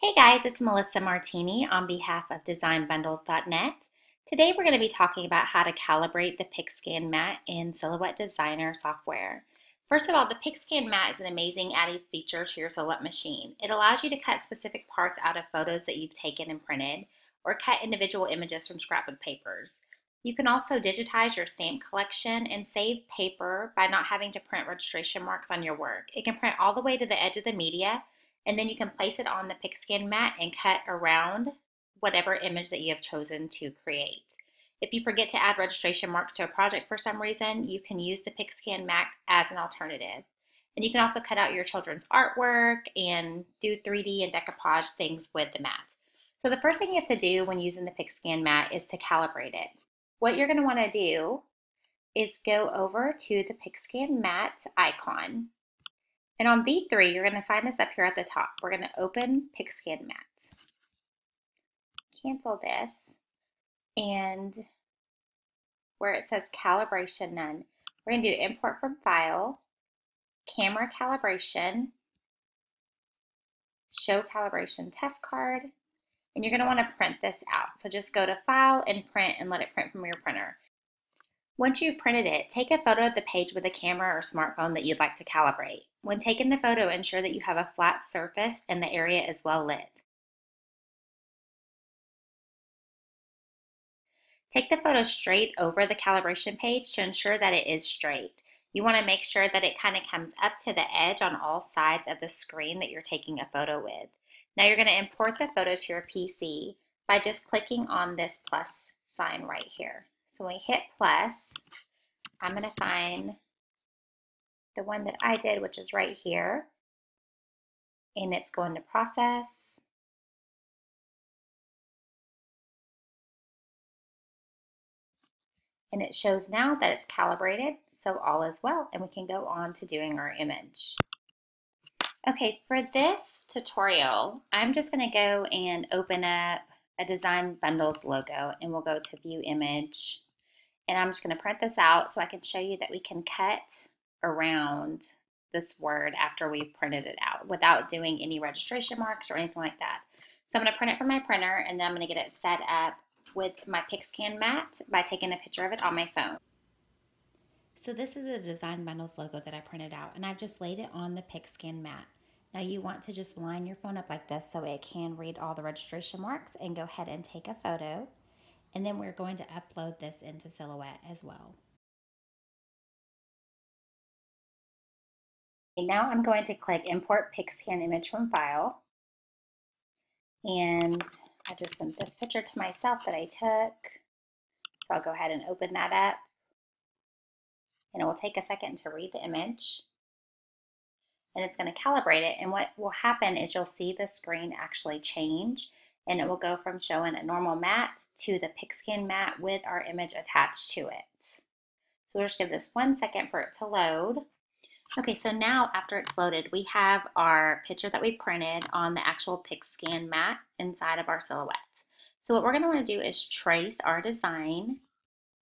Hey guys, it's Melissa Martini on behalf of designbundles.net. Today we're going to be talking about how to calibrate the PixScan Mat in Silhouette Designer software. First of all, the PixScan Mat is an amazing added feature to your Silhouette machine. It allows you to cut specific parts out of photos that you've taken and printed, or cut individual images from scrapbook papers. You can also digitize your stamp collection and save paper by not having to print registration marks on your work. It can print all the way to the edge of the media, and then you can place it on the PixScan Mat and cut around whatever image that you have chosen to create. If you forget to add registration marks to a project for some reason, you can use the PixScan Mat as an alternative. And you can also cut out your children's artwork and do 3D and decoupage things with the mat. So the first thing you have to do when using the PixScan Mat is to calibrate it. What you're going to want to do is go over to the PixScan Mat icon. And on V3, you're going to find this up here at the top. We're going to open PixScan Mat. Cancel this. And where it says calibration none, we're going to do import from file, camera calibration, show calibration test card, and you're going to want to print this out. So just go to file and print and let it print from your printer. Once you've printed it, take a photo of the page with a camera or smartphone that you'd like to calibrate. When taking the photo, ensure that you have a flat surface and the area is well lit. Take the photo straight over the calibration page to ensure that it is straight. You want to make sure that it kind of comes up to the edge on all sides of the screen that you're taking a photo with. Now you're going to import the photo to your PC by just clicking on this plus sign right here. So when we hit plus, I'm going to find the one that I did, which is right here, and it's going to process. And it shows now that it's calibrated, so all is well, and we can go on to doing our image. Okay, for this tutorial, I'm just going to go and open up a Design Bundles logo, and we'll go to View Image. And I'm just going to print this out so I can show you that we can cut around this word after we've printed it out without doing any registration marks or anything like that. So I'm going to print it from my printer, and then I'm going to get it set up with my PixScan Mat by taking a picture of it on my phone. So this is the Design Bundles logo that I printed out, and I've just laid it on the PixScan Mat. Now you want to just line your phone up like this so it can read all the registration marks, and go ahead and take a photo. And then we're going to upload this into Silhouette as well. And now I'm going to click Import PixScan Image from File. And I just sent this picture to myself that I took. So I'll go ahead and open that up. And it will take a second to read the image. And it's going to calibrate it, and what will happen is you'll see the screen actually change, and it will go from showing a normal mat to the PixScan Mat with our image attached to it. So we'll just give this 1 second for it to load. Okay, so now after it's loaded, we have our picture that we printed on the actual PixScan Mat inside of our Silhouette. So what we're going to want to do is trace our design.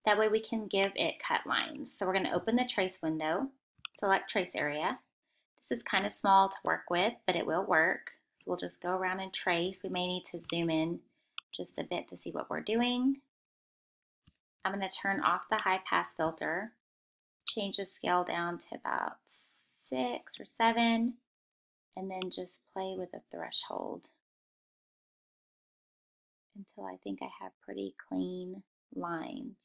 That way we can give it cut lines. So we're going to open the trace window, select trace area. This is kind of small to work with, but it will work. So we'll just go around and trace. We may need to zoom in just a bit to see what we're doing. I'm going to turn off the high pass filter, change the scale down to about 6 or 7, and then just play with the threshold until I think I have pretty clean lines.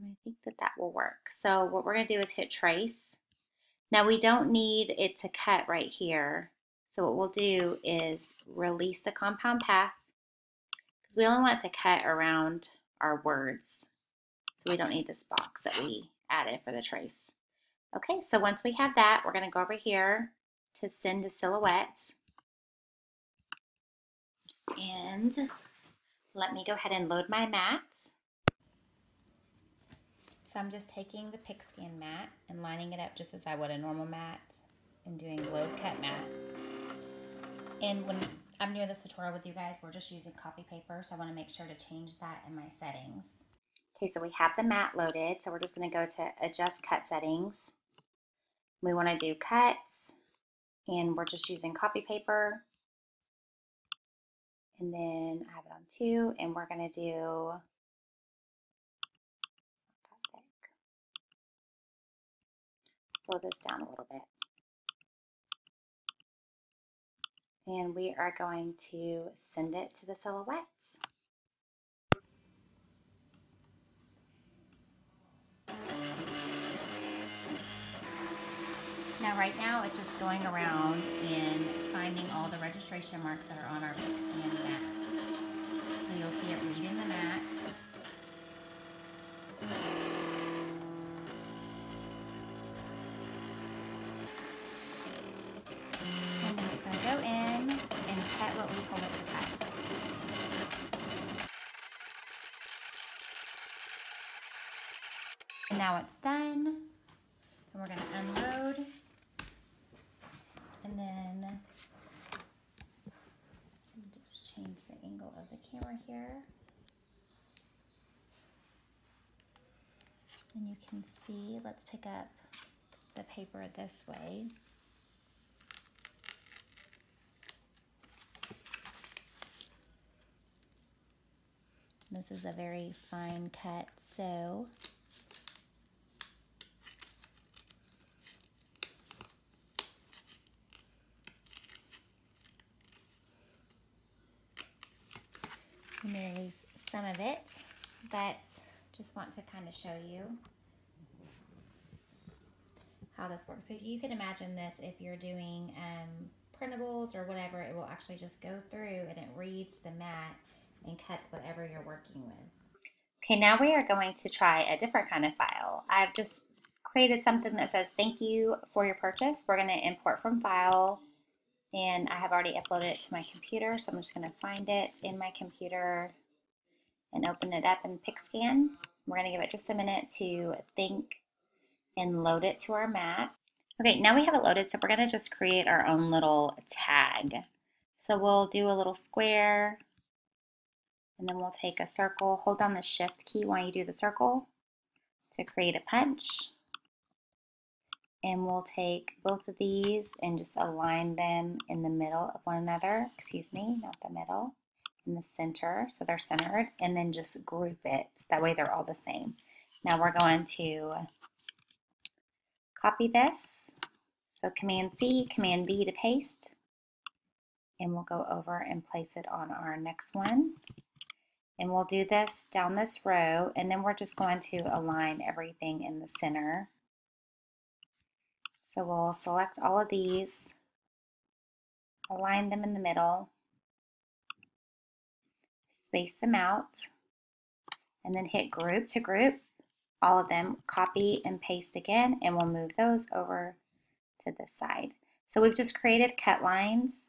And I think that will work. So what we're going to do is hit trace. Now we don't need it to cut right here, so what we'll do is release the compound path, because we only want it to cut around our words, so we don't need this box that we added for the trace. Okay, so once we have that, we're going to go over here to send to Silhouette, and let me go ahead and load my mat. So I'm just taking the PixScan Mat and lining it up just as I would a normal mat and doing load cut mat. And when I'm doing this tutorial with you guys, we're just using copy paper, so I want to make sure to change that in my settings. Okay, so we have the mat loaded, so we're just going to go to Adjust Cut Settings. We want to do Cuts and we're just using copy paper. And then I have it on 2, and we're going to do that thick. Slow this down a little bit. And we are going to send it to the silhouettes. Now right now it's just going around and finding all the registration marks that are on our PixScan mats. So you'll see it reading the mats. And it's going to go in and cut what we told it to cut. And now it's done. And we're going to unload. And then just change the angle of the camera here. And you can see, let's pick up the paper this way. This is a very fine cut, so I'm going to lose some of it, but just want to kind of show you how this works. So you can imagine this if you're doing printables or whatever, it will actually just go through and it reads the mat and cuts whatever you're working with. Okay, now we are going to try a different kind of file. I've just created something that says thank you for your purchase. We're going to import from file. And I have already uploaded it to my computer, so I'm just going to find it in my computer and open it up in PixScan. We're going to give it just a minute to think and load it to our mat. Okay, now we have it loaded, so we're going to just create our own little tag. So we'll do a little square, and then we'll take a circle. Hold down the Shift key while you do the circle to create a punch. And we'll take both of these and just align them in the middle of one another. Excuse me, not the middle, in the center, so they're centered, and then just group it. That way they're all the same. Now we're going to copy this. So Command-C, Command-V to paste. And we'll go over and place it on our next one. And we'll do this down this row, and then we're just going to align everything in the center. So we'll select all of these, align them in the middle, space them out, and then hit group to group all of them, copy and paste again, and we'll move those over to this side. So we've just created cut lines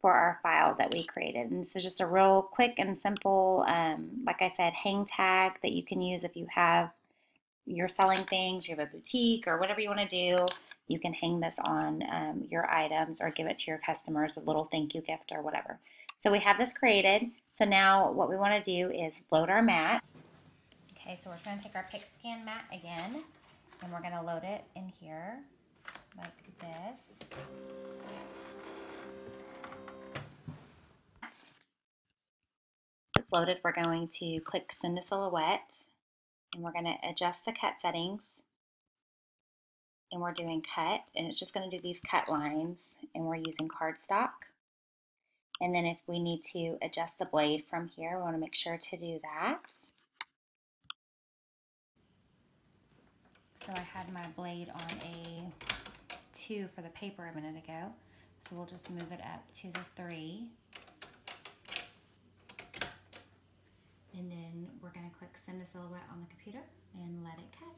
for our file that we created. And this is just a real quick and simple, like I said, hang tag that you can use if you have you're selling things, you have a boutique or whatever you want to do, you can hang this on your items or give it to your customers with a little thank you gift or whatever. So we have this created. So now what we want to do is load our mat. Okay, so we're going to take our PixScan mat again, and we're going to load it in here like this. It's loaded. We're going to click Send to Silhouette. And we're going to adjust the cut settings, and we're doing cut, and it's just going to do these cut lines, and we're using cardstock. And then if we need to adjust the blade from here, we want to make sure to do that. So I had my blade on a 2 for the paper a minute ago, so we'll just move it up to the 3. And then we're going to click Send to Silhouette on the computer and let it cut.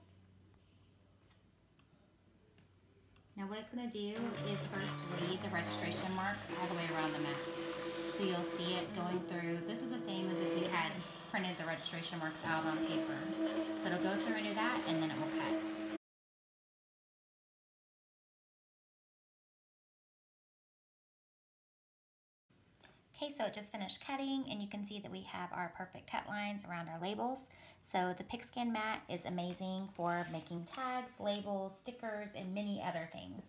Now what it's going to do is first read the registration marks all the way around the mat. So you'll see it going through. This is the same as if you had printed the registration marks out on paper. So it'll go through and do that, and then it will cut. Okay, so it just finished cutting, and you can see that we have our perfect cut lines around our labels. So the PixScan mat is amazing for making tags, labels, stickers, and many other things.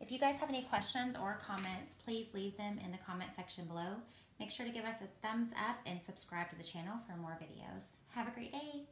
If you guys have any questions or comments, please leave them in the comment section below. Make sure to give us a thumbs up and subscribe to the channel for more videos. Have a great day.